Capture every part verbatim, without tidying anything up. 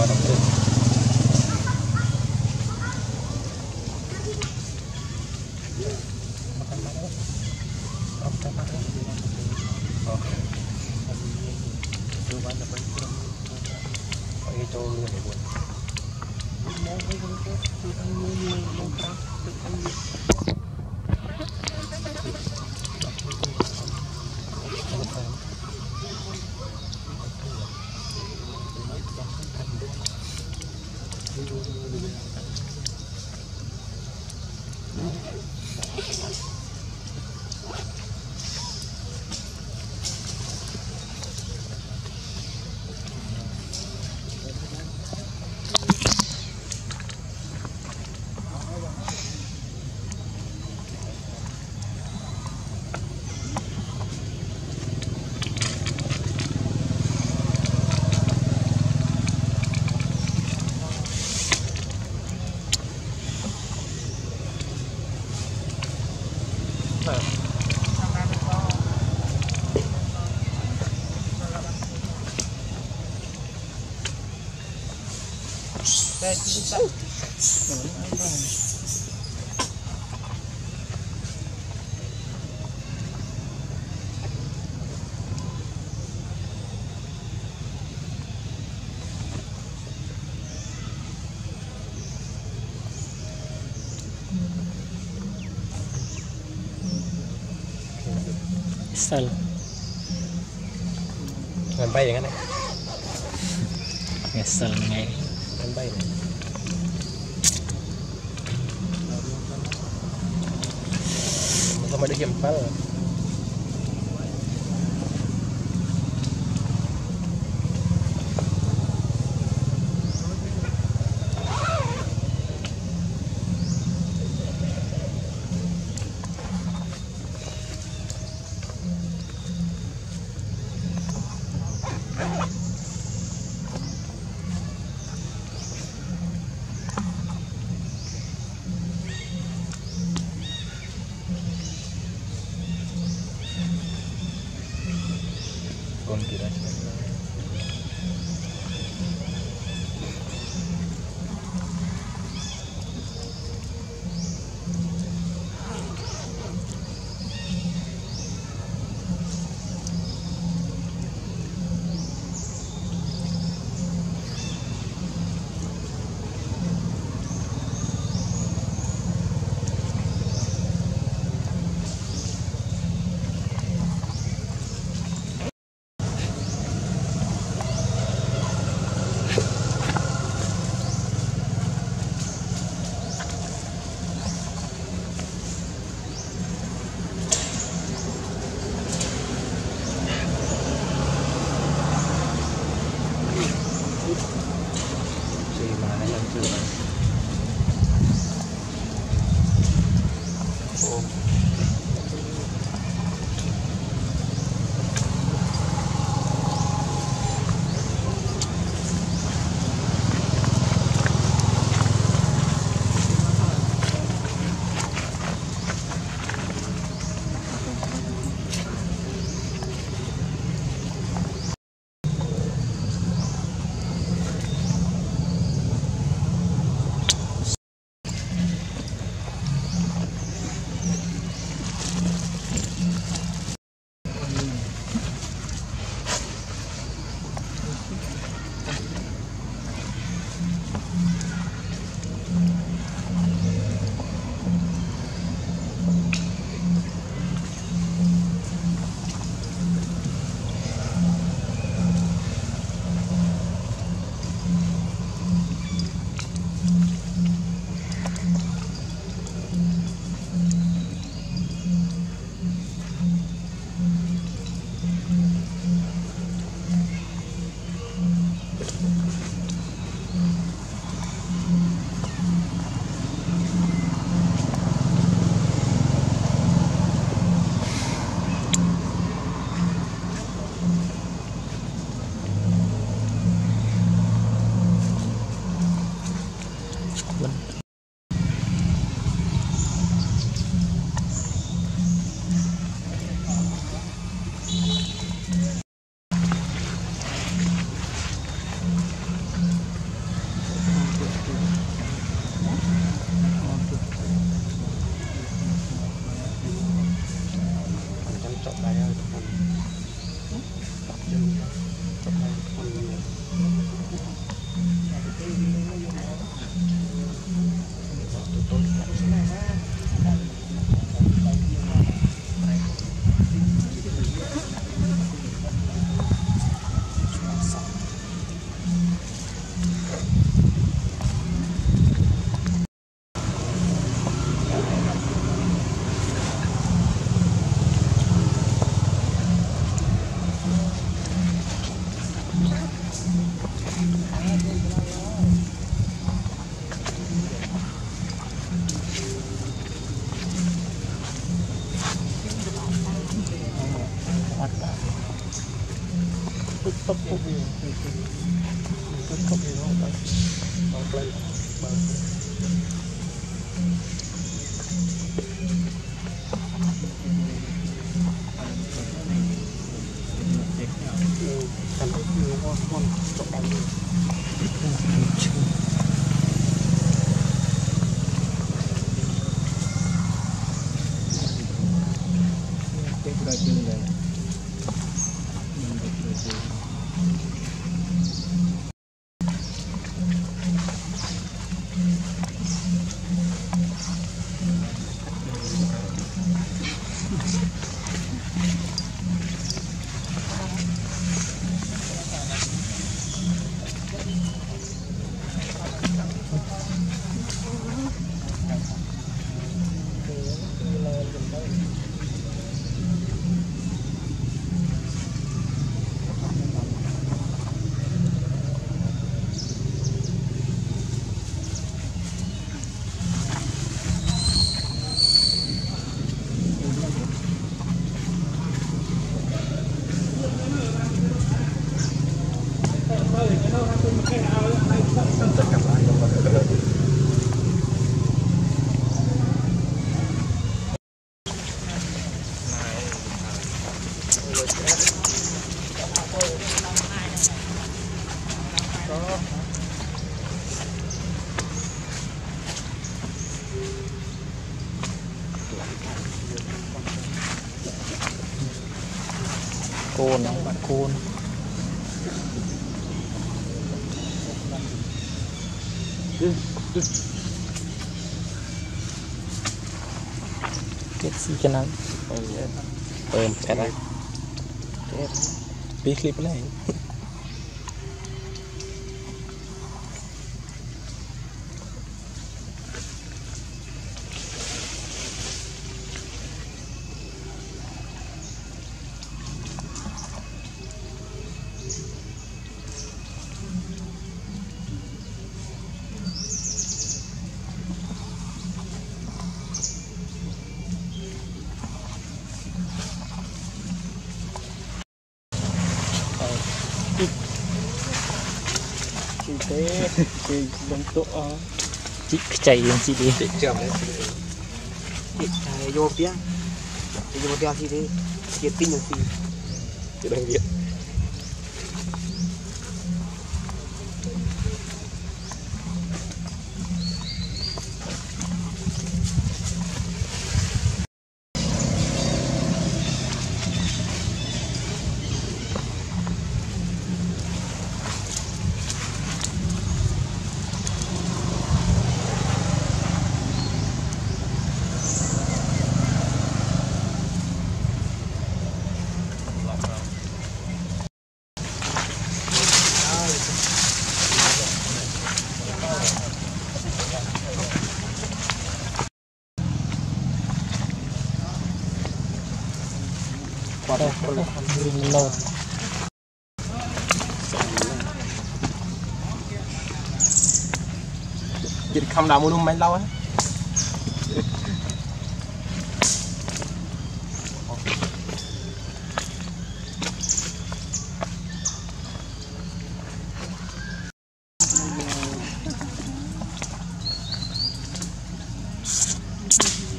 bottom too. That's it. Salah. Sampai ya kan? Ngesel ngai. Sampai. Sama dia gempal. Côn không bạn côn kết gì cho nó ờm cái này biết clip này bentuk cik kecai yang sini cik kecai jauh dia dia jauh dia sini dia tin yang sini dia dah dia chỉ không nào mua luôn mấy lâu á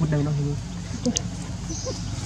một đời nó